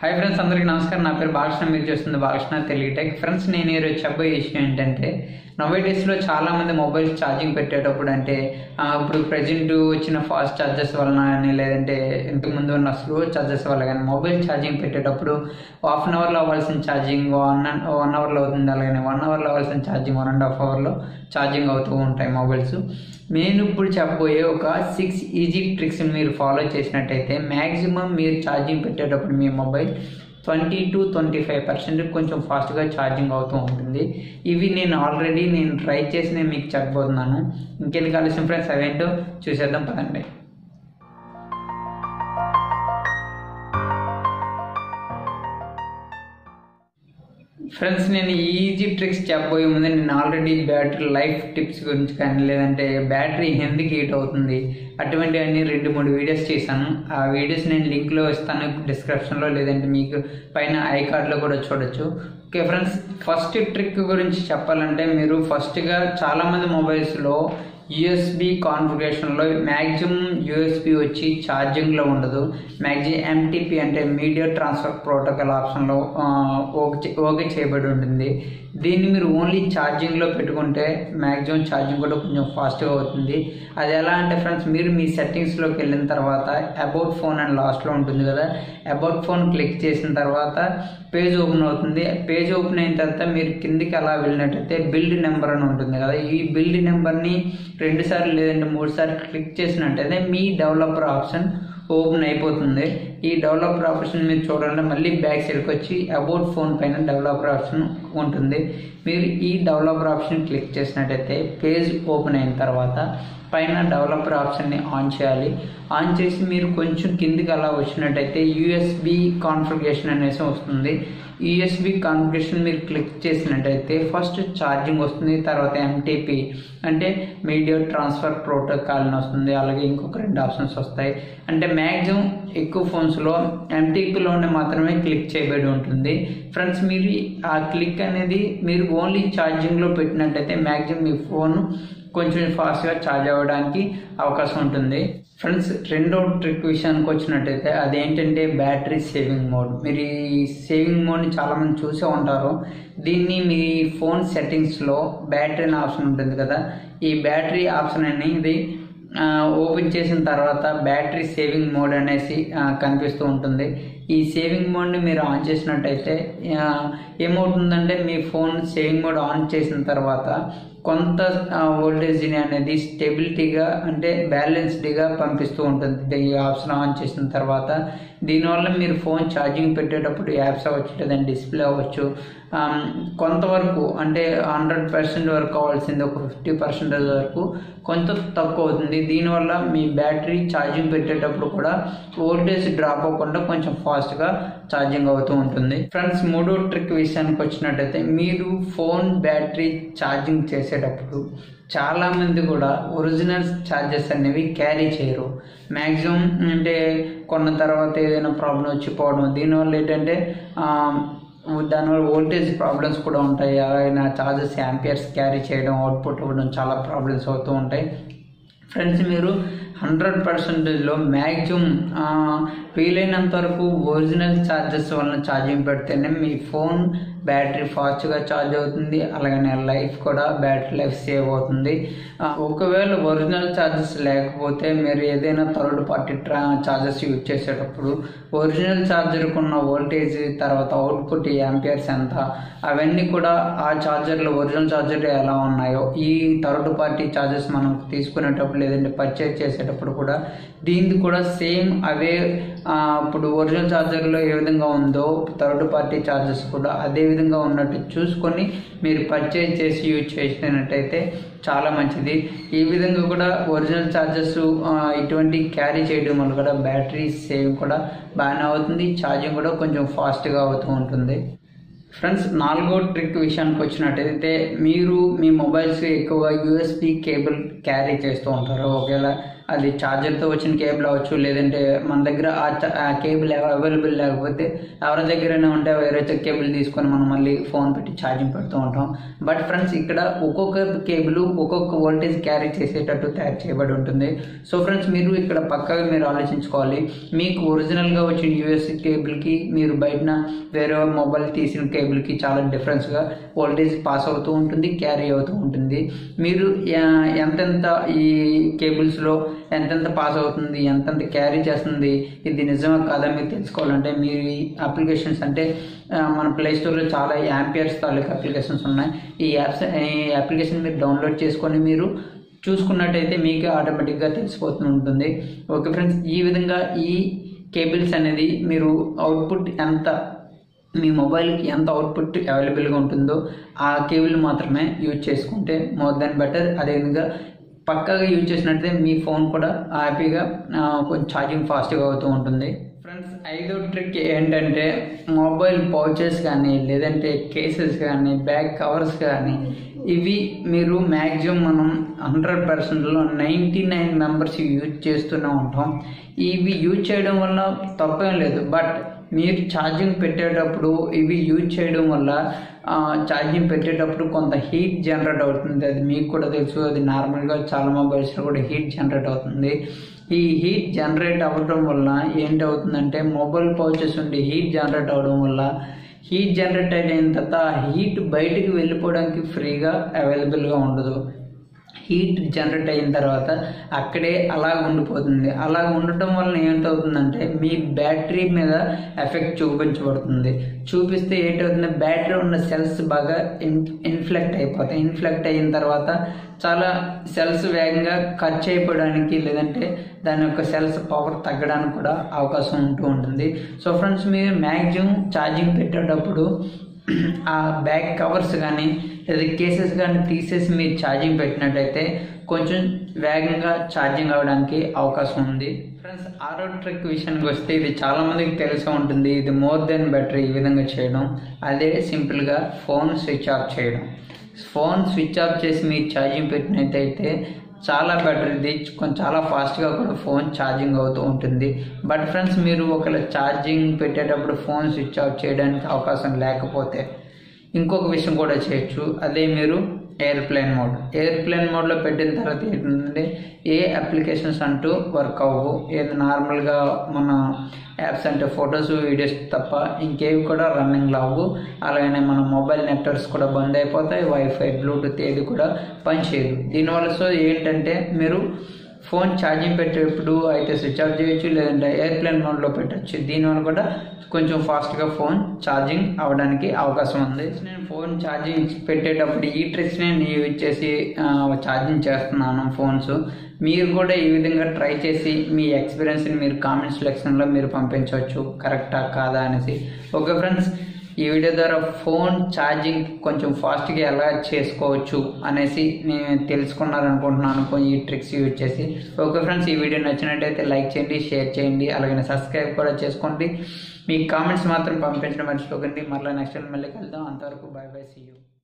Hi friends, అందరికీ నమస్కారం. నా పేరు బాలకృష్ణ. మీరు చూస్తుంది బాలకృష్ణ టెలిటెక్. ఫ్రెండ్స్, నేను ఈరోజు చెప్పబోయే ఇష్యూ ఏంటంటే, నవ్వే డేస్లో చాలామంది మొబైల్స్ ఛార్జింగ్ పెట్టేటప్పుడు అంటే ఇప్పుడు ప్రజెంట్ వచ్చిన ఫాస్ట్ ఛార్జెస్ వలన కానీ, లేదంటే ఇంతకుముందు ఉన్న స్లో ఛార్జెస్ వల్ల కానీ, మొబైల్ ఛార్జింగ్ పెట్టేటప్పుడు హాఫ్ అన్ అవర్లో అవ్వాల్సిన ఛార్జింగ్ వన్ అవర్లో అవుతుంది, అలాగే 1 అవర్లో అవ్వాల్సిన ఛార్జింగ్ 1.5 అవర్లో ఛార్జింగ్ అవుతూ ఉంటాయి మొబైల్స్. నేను ఇప్పుడు చెప్పబోయే ఒక 6 ఈజీ ట్రిక్స్ మీరు ఫాలో చేసినట్టయితే మ్యాక్సిమం మీరు ఛార్జింగ్ పెట్టేటప్పుడు మీ మొబైల్ 20 to 25% కొంచెం ఫాస్ట్గా ఛార్జింగ్ అవుతూ ఉంటుంది. ఇవి నేను ఆల్రెడీ ట్రై చేసి మీకు చెప్పబోతున్నాను. ఇంకేం కావాల్సిన ఫ్రెండ్స్ అవేంటో చూసేద్దాం పదండి. ఫ్రెండ్స్, నేను ఈజీ ట్రిక్స్ చెప్పబోయే ముందు నేను ఆల్రెడీ బ్యాటరీ లైఫ్ టిప్స్ గురించి కానీ, లేదంటే బ్యాటరీ ఎందుకు హీట్ అవుతుంది అటువంటివన్నీ 2-3 వీడియోస్ చేశాను. ఆ వీడియోస్ నేను లింక్లో ఇస్తాను డిస్క్రిప్షన్లో, లేదంటే మీకు పైన ఐ కార్డ్లో కూడా చూడొచ్చు. ఓకే ఫ్రెండ్స్, ఫస్ట్ ట్రిక్ గురించి చెప్పాలంటే, మీరు ఫస్ట్గా చాలామంది మొబైల్స్లో యూఎస్బి కాన్ఫిగరేషన్లో మ్యాక్సిమం యూఎస్బి వచ్చి ఛార్జింగ్లో ఉండదు. మ్యాక్సిమం ఎంటీపీ అంటే మీడియా ట్రాన్స్ఫర్ ప్రోటోకాల్ ఆప్షన్లో ఓకే చేయబడి ఉంటుంది. దీన్ని మీరు ఓన్లీ ఛార్జింగ్లో పెట్టుకుంటే మ్యాక్సిమం ఛార్జింగ్ కూడా కొంచెం ఫాస్ట్గా అవుతుంది. అది ఎలా అంటే ఫ్రెండ్స్, మీరు మీ సెట్టింగ్స్లోకి వెళ్ళిన తర్వాత అబౌట్ ఫోన్ అండ్ లాస్ట్లో ఉంటుంది కదా, అబౌట్ ఫోన్ క్లిక్ చేసిన తర్వాత పేజ్ ఓపెన్ అవుతుంది. పేజ్ ఓపెన్ అయిన తర్వాత మీరు కిందికి అలా వెళ్ళినట్టయితే బిల్డ్ నెంబర్ అని ఉంటుంది కదా, ఈ బిల్డ్ నెంబర్ని 2 సార్లు లేదంటే 3 సార్లు క్లిక్ చేసినట్టయితే మీ డెవలపర్ ఆప్షన్ ఓపెన్ అయిపోతుంది. ఈ డెవలపర్ ఆప్షన్ మీరు చూడండి, మళ్ళీ బ్యాక్ సైడ్కి వచ్చి అబౌట్ ఫోన్ పైన డెవలపర్ ఆప్షన్ ఉంటుంది. మీరు ఈ డెవలపర్ ఆప్షన్ క్లిక్ చేసినట్టయితే పేజ్ ఓపెన్ అయిన తర్వాత పైన డెవలపర్ ఆప్షన్ని ఆన్ చేయాలి. ఆన్ చేసి మీరు కొంచెం కిందికి అలా వచ్చినట్టయితే యూఎస్బి కాన్ఫిగరేషన్ అనేసి వస్తుంది. యూఎస్బి కాన్ఫిగరేషన్ మీరు క్లిక్ చేసినట్టయితే ఫస్ట్ ఛార్జింగ్ వస్తుంది, తర్వాత ఎంటీపీ అంటే మీడియా ట్రాన్స్ఫర్ ప్రోటోకాల్ వస్తుంది, అలాగే ఇంకొక 2 ఆప్షన్స్ వస్తాయి. అంటే మ్యాక్సిమం ఎక్కువ ఫోన్స్లో ఎంటీపీలోనే మాత్రమే క్లిక్ చేయబడి ఉంటుంది. ఫ్రెండ్స్, మీరు ఆ క్లిక్ అనేది మీరు ఓన్లీ ఛార్జింగ్లో పెట్టినట్టయితే మ్యాక్సిమం మీ ఫోన్ కొంచెం ఫాస్ట్గా ఛార్జ్ అవ్వడానికి అవకాశం ఉంటుంది. ఫ్రెండ్స్, 2వ ట్రిక్ విషయానికి వచ్చినట్టయితే అదేంటంటే బ్యాటరీ సేవింగ్ మోడ్. మీరు ఈ సేవింగ్ మోడ్ని చాలామంది చూసే ఉంటారు. దీన్ని మీ ఫోన్ సెట్టింగ్స్లో బ్యాటరీ ఆప్షన్ ఉంటుంది కదా, ఈ బ్యాటరీ ఆప్షన్ అనేది ఓపెన్ చేసిన తర్వాత బ్యాటరీ సేవింగ్ మోడ్ అనేసి కనిపిస్తూ ఉంటుంది. ఈ సేవింగ్ మోడ్ని మీరు ఆన్ చేసినట్టయితే ఏమవుతుందంటే, మీ ఫోన్ సేవింగ్ మోడ్ ఆన్ చేసిన తర్వాత కొంత వోల్టేజ్ని అనేది స్టెబిలిటీగా అంటే బ్యాలెన్స్డ్గా పంపిస్తూ ఉంటుంది ఈ ఆప్షన్ ఆన్ చేసిన తర్వాత. దీనివల్ల మీరు ఫోన్ ఛార్జింగ్ పెట్టేటప్పుడు యాప్స్ అవ్వచ్చు, లేదంటే డిస్ప్లే అవ్వచ్చు, కొంతవరకు అంటే 100% వరకు అవ్వాల్సింది ఒక 50% వరకు కొంత తక్కువ అవుతుంది. దీనివల్ల మీ బ్యాటరీ ఛార్జింగ్ పెట్టేటప్పుడు కూడా వోల్టేజ్ డ్రాప్ అవ్వకుండా కొంచెం ఫాస్ట్గా ఛార్జింగ్ అవుతూ ఉంటుంది. ఫ్రెండ్స్, 3వ ట్రిక్ విషయానికి వచ్చినట్టయితే, మీరు ఫోన్ బ్యాటరీ ఛార్జింగ్ చేసేటప్పుడు చాలామంది కూడా ఒరిజినల్ ఛార్జెస్ అనేవి క్యారీ చేయరు. మ్యాక్సిమం అంటే కొన్న తర్వాత ఏదైనా ప్రాబ్లం వచ్చిపోవడం, దీనివల్ల ఏంటంటే దానివల్ల వోల్టేజ్ ప్రాబ్లమ్స్ కూడా ఉంటాయి. అలాగే ఛార్జెస్ యాంపియర్స్ క్యారీ చేయడం, అవుట్పుట్ ఇవ్వడం చాలా ప్రాబ్లమ్స్ అవుతూ ఉంటాయి. ఫ్రెండ్స్, మీరు 100%లో మ్యాక్సిమం వీలైనంత వరకు ఒరిజినల్ ఛార్జెస్ వలన ఛార్జింగ్ పెడితేనే మీ ఫోన్ బ్యాటరీ ఫాస్ట్గా ఛార్జ్ అవుతుంది, అలాగే లైఫ్ కూడా బ్యాటరీ లైఫ్ సేవ్ అవుతుంది. ఒకవేళ ఒరిజినల్ ఛార్జెస్ లేకపోతే మీరు ఏదైనా థర్డ్ పార్టీ ఛార్జెస్ యూజ్ చేసేటప్పుడు ఒరిజినల్ ఛార్జర్కు ఉన్న వోల్టేజ్, తర్వాత అవుట్పుట్ యాంపియర్స్ ఎంత, అవన్నీ కూడా ఆ ఛార్జర్లు ఒరిజినల్ ఛార్జర్ ఎలా ఉన్నాయో ఈ థర్డ్ పార్టీ ఛార్జెస్ మనం తీసుకునేటప్పుడు లేదంటే పర్చేజ్ చేసేటప్పుడు కూడా దీన్ని కూడా సేమ్ అవే ఇప్పుడు ఒరిజినల్ ఛార్జర్లో ఏ విధంగా ఉందో థర్డ్ పార్టీ ఛార్జెస్ కూడా అదే విధంగా ఉన్నట్టు చూసుకొని మీరు పర్చేజ్ చేసి యూజ్ చేసినట్టయితే చాలా మంచిది. ఈ విధంగా కూడా ఒరిజినల్ ఛార్జెస్ ఇటువంటి క్యారీ చేయడం వల్ల కూడా బ్యాటరీ సేవ్ కూడా బాగానే అవుతుంది, ఛార్జింగ్ కూడా కొంచెం ఫాస్ట్గా అవుతూ ఉంటుంది. ఫ్రెండ్స్, 4వ ట్రిక్ విషయానికి వచ్చినట్టయితే, మీరు మీ మొబైల్స్ ఎక్కువగా యూఎస్బి కేబుల్ క్యారీ చేస్తూ ఉంటారు. ఒకవేళ అది ఛార్జర్తో వచ్చిన కేబుల్ అవ్వచ్చు, లేదంటే మన దగ్గర ఆ కేబుల్ అవైలబుల్ లేకపోతే ఎవరి దగ్గరైనా ఉంటే వేరే కేబుల్ తీసుకొని మనం మళ్ళీ ఫోన్ పెట్టి ఛార్జింగ్ పెడుతూ ఉంటాం. బట్ ఫ్రెండ్స్, ఇక్కడ ఒక్కొక్క కేబుల్ ఒక్కొక్క వోల్టేజ్ క్యారీ చేసేటట్టు తయారు చేయబడి ఉంటుంది. సో ఫ్రెండ్స్, మీరు ఇక్కడ పక్కగా మీరు ఆలోచించుకోవాలి. మీకు ఒరిజినల్గా వచ్చిన యూఎస్ కేబుల్కి మీరు బయటన వేరే మొబైల్ తీసిన కేబుల్కి చాలా డిఫరెన్స్గా వోల్టేజ్ పాస్ అవుతూ ఉంటుంది, క్యారీ అవుతూ ఉంటుంది. మీరు ఎంతెంత ఈ కేబుల్స్లో ఎంతెంత పాస్ అవుతుంది, ఎంతెంత క్యారీ చేస్తుంది, ఇది నిజమే కాదా మీరు తెలుసుకోవాలంటే మీరు ఈ అప్లికేషన్స్ అంటే మన ప్లే స్టోర్లో చాలా యాంపియర్స్ తాలూకు అప్లికేషన్స్ ఉన్నాయి. ఈ అప్లికేషన్ మీరు డౌన్లోడ్ చేసుకొని మీరు చూసుకున్నట్టయితే మీకే ఆటోమేటిక్గా తెలిసిపోతూ ఉంటుంది. ఓకే ఫ్రెండ్స్, ఈ విధంగా ఈ కేబుల్స్ అనేది మీరు అవుట్పుట్ ఎంత మీ మొబైల్కి ఎంత అవుట్పుట్ అవైలబుల్గా ఉంటుందో ఆ కేబుల్ మాత్రమే యూజ్ చేసుకుంటే మోర్ దెన్ బెటర్. అదేవిధంగా పక్కాగా యూజ్ చేసినట్లయితే మీ ఫోన్ కూడా హ్యాపీగా కొంచెం ఛార్జింగ్ ఫాస్ట్గా అవుతూ ఉంటుంది. ఫ్రెండ్స్, 5వ ట్రిక్ ఏంటంటే మొబైల్ పౌచెస్ కానీ, లేదంటే కేసెస్ కానీ, బ్యాగ్ కవర్స్ కానీ, ఇవి మీరు మ్యాక్సిమం మనం 100%లో 99 మెంబర్స్ యూజ్ చేస్తూనే ఉంటాం. ఇవి యూజ్ చేయడం వల్ల తప్పేం లేదు. బట్ మీరు ఛార్జింగ్ పెట్టేటప్పుడు ఇవి యూజ్ చేయడం వల్ల కొంత హీట్ జనరేట్ అవుతుంది. అది మీకు కూడా తెలుసు. అది నార్మల్గా చాలా మొబైల్స్లో కూడా హీట్ జనరేట్ అవుతుంది. ఈ హీట్ జనరేట్ అవ్వడం వల్ల ఏంటవుతుందంటే మొబైల్ పౌచెస్ ఉండి హీట్ జనరేట్ అవ్వడం వల్ల హీట్ జనరేట్ అయిన తర్వాత హీట్ బయటకు వెళ్ళిపోవడానికి ఫ్రీగా అవైలబుల్గా ఉండదు. హీట్ జనరేట్ అయిన తర్వాత అక్కడే అలా ఉండిపోతుంది. అలా ఉండటం వల్ల ఏంటవుతుందంటే మీ బ్యాటరీ మీద ఎఫెక్ట్ చూపించబడుతుంది. చూపిస్తే ఏంటవుతుంది, బ్యాటరీ ఉన్న సెల్స్ బాగా ఇన్ఫ్లెక్ట్ అయిపోతాయి. ఇన్ఫ్లెక్ట్ అయిన తర్వాత చాలా సెల్స్ వేగంగా ఖర్చు అయిపోవడానికి, లేదంటే దాని యొక్క సెల్స్ పవర్ తగ్గడానికి కూడా అవకాశం ఉంటూ ఉంటుంది. సో ఫ్రెండ్స్, మీరు మ్యాక్సిమం ఛార్జింగ్ పెట్టేటప్పుడు ఆ బ్యాగ్ కవర్స్ కానీ లేదా కేసెస్ కానీ తీసేసి మీరు ఛార్జింగ్ పెట్టినట్టయితే కొంచెం వేగంగా ఛార్జింగ్ అవ్వడానికి అవకాశం ఉంది. ఫ్రెండ్స్, 6వ ట్రిక్ విషయానికి వస్తే ఇది చాలామందికి తెలిసే ఉంటుంది. ఇది మోర్ దెన్ బెటర్ ఈ విధంగా చేయడం. అదే సింపుల్గా ఫోన్ స్విచ్ ఆఫ్ చేయడం. ఫోన్ స్విచ్ ఆఫ్ చేసి మీరు ఛార్జింగ్ పెట్టినట్టయితే చాలా బెటర్. ఇది కొంచెం చాలా ఫాస్ట్గా కూడా ఫోన్ ఛార్జింగ్ అవుతూ ఉంటుంది. బట్ ఫ్రెండ్స్, మీరు ఒకవేళ ఛార్జింగ్ పెట్టేటప్పుడు ఫోన్ స్విచ్ ఆఫ్ చేయడానికి అవకాశం లేకపోతే ఇంకొక విషయం కూడా చేయొచ్చు. అదే మీరు ఎయిర్ప్లేన్ మోడ్లో పెట్టిన తర్వాత ఏంటంటే ఏ అప్లికేషన్స్ అంటూ వర్క్ అవ్వవు. ఏది నార్మల్గా మన యాప్స్ అంటే ఫొటోస్, వీడియోస్ తప్ప ఇంకేవి కూడా రన్నింగ్లో అవ్వవు. అలాగనే మన మొబైల్ నెట్వర్క్స్ కూడా బంద్ అయిపోతాయి. వైఫై, బ్లూటూత్ ఏది కూడా పనిచేయదు. దీనివల్ల సో ఏంటంటే మీరు ఫోన్ ఛార్జింగ్ పెట్టేటప్పుడు అయితే స్విచ్ ఆఫ్ చేయొచ్చు, లేదంటే ఎయిర్ప్లేన్ మోడ్లో పెట్టచ్చు. దీనివల్ల కూడా కొంచెం ఫాస్ట్గా ఫోన్ ఛార్జింగ్ అవ్వడానికి అవకాశం ఉంది. నేను ఫోన్ ఛార్జింగ్ పెట్టేటప్పుడు ఈ ట్రిక్స్ నేను యూజ్ చేసి ఛార్జింగ్ చేస్తున్నాను ఫోన్స్. మీరు కూడా ఈ విధంగా ట్రై చేసి మీ ఎక్స్పీరియన్స్ని మీరు కామెంట్స్ సెక్షన్లో మీరు పంపించవచ్చు, కరెక్టా కాదా అనేసి. ఓకే ఫ్రెండ్స్, ఈ వీడియో ద్వారా ఫోన్ ఛార్జింగ్ కొంచెం ఫాస్ట్గా ఎలా చేసుకోవచ్చు అనేసి నేను తెలుసుకున్నారనుకుంటున్నాను ఈ ట్రిక్స్ యూజ్ చేసి. ఓకే ఫ్రెండ్స్, ఈ వీడియో నచ్చినట్టయితే లైక్ చేయండి, షేర్ చేయండి, అలాగే సబ్స్క్రైబ్ కూడా చేసుకోండి. మీ కామెంట్స్ మాత్రం పంపించడం మర్చిపోకండి. మరలా నెక్స్ట్ మళ్ళీ కలుద్దాం. అంతవరకు బై బై, సీ యూ.